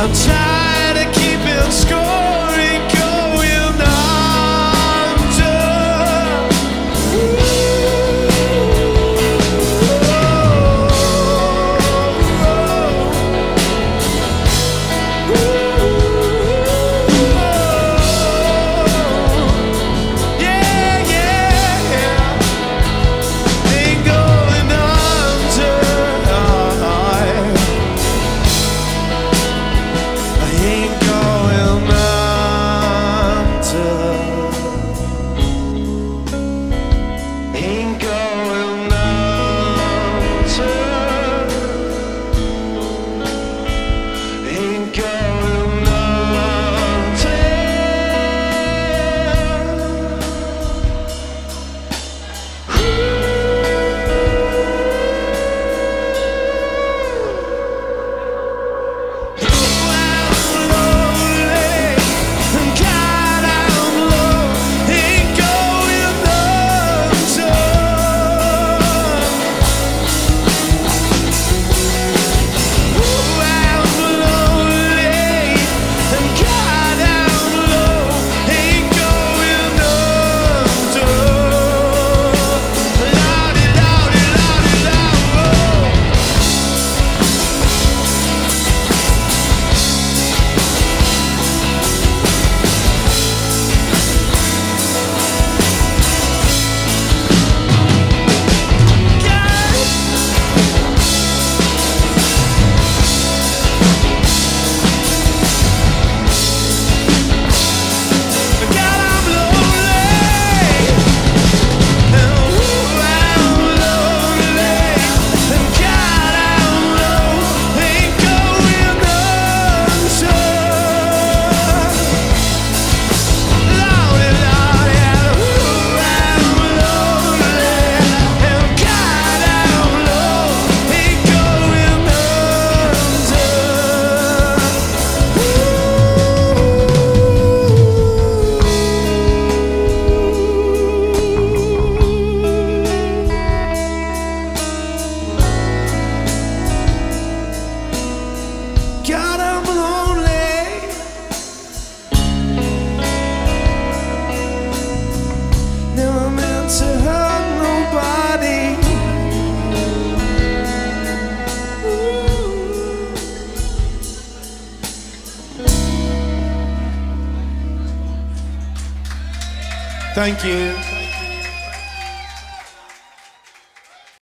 I'm tired of keeping score and going under. Ooh. Yeah, yeah, ain't going under. Ain't going under. Ain't going under. Ain't going under. Thank you.